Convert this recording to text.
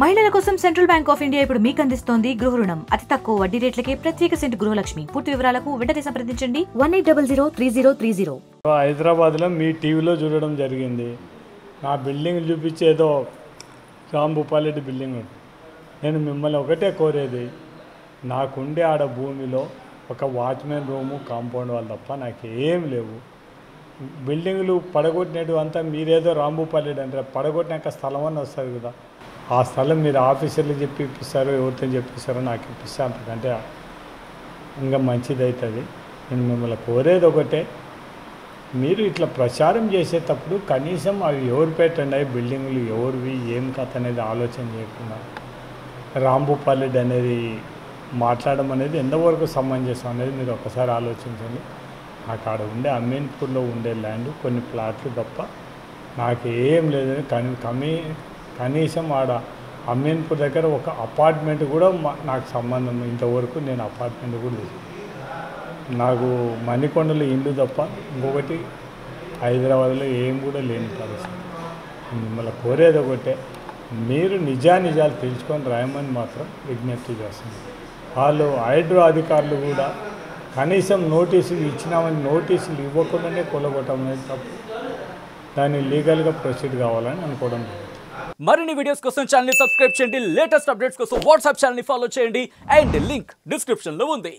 మహిళల కోసం central bank of India ఇప్పుడు మీకు అందిస్తోంది గృహ రుణం అతి తక్కువ వడ్డీ రేట్లకే ప్రత్యేక సెంట్ గృహలక్ష్మి. పూర్తి వివరాలకు వెంటనే సంప్రదించండి 18003030. హైదరాబాద్లో మీ టీవీలో చూడడం జరిగింది. నా బిల్డింగ్ చూపించి ఏదో రాంభూపాలరెడ్డి బిల్డింగ్. నేను మిమ్మల్ని ఒకటే కోరేది, నాకుండే ఆడ భూమిలో ఒక వాచ్మెన్ రూము కాంపౌండ్ వాళ్ళు తప్ప నాకేం లేవు. బిల్డింగ్లు పడగొట్టినట్టు అంతా మీరేదో రాంభూపాలరెడ్డి అంటే పడగొట్టినాక స్థలం అని వస్తుంది కదా, ఆ స్థలం మీరు ఆఫీసర్లకు చెప్పి ఇప్పిస్తారో ఎవరితో చెప్పిస్తారో నాకు ఇప్పిస్తా, అంతకంటే ఇంకా మంచిది అవుతుంది. నేను మిమ్మల్ని కోరేది ఒకటే, మీరు ఇట్లా ప్రచారం చేసేటప్పుడు కనీసం అవి ఎవరు పెట్టండి, అవి బిల్డింగ్లు ఎవరివి ఏం కథ అనేది ఆలోచన చేయకుండా రాంభూపాలరెడ్డి అనేది మాట్లాడడం అనేది ఎంతవరకు సమంజసం అనేది మీరు ఒకసారి ఆలోచించండి. నాకు ఆడ ఉండే అమీన్పూర్లో ఉండే ల్యాండ్ కొన్ని ప్లాట్లు తప్ప నాకు ఏం లేదని కనీసం ఆడ అమీన్పూర్ దగ్గర ఒక అపార్ట్మెంట్ కూడా నాకు సంబంధం ఇంతవరకు నేను అపార్ట్మెంట్ కూడా లేదు. నాకు మణికొండలో ఇల్లు తప్ప ఇంకొకటి హైదరాబాద్లో ఏం కూడా లేని పరిస్థితి. మిమ్మల్ని కోరేది ఒకటే, మీరు నిజానిజాలు తెలుసుకొని రాయమని మాత్రం విజ్ఞప్తి చేస్తుంది. వాళ్ళు హైడ్రో అధికారులు కూడా కనీసం నోటీసులు ఇచ్చినామని నోటీసులు ఇవ్వకుండానే కొలగొట్టడం అనేది తప్పు. దాన్ని లీగల్గా ప్రొసీడ్ కావాలని అనుకోవడం. మరిన్ని వీడియోస్ కోసం ఛానల్ని సబ్స్క్రైబ్ చేయండి. లేటెస్ట్ అప్డేట్స్ కోసం వాట్సాప్ ఛానల్ని ఫాలో చేయండి అండ్ లింక్ డిస్క్రిప్షన్లో ఉంది.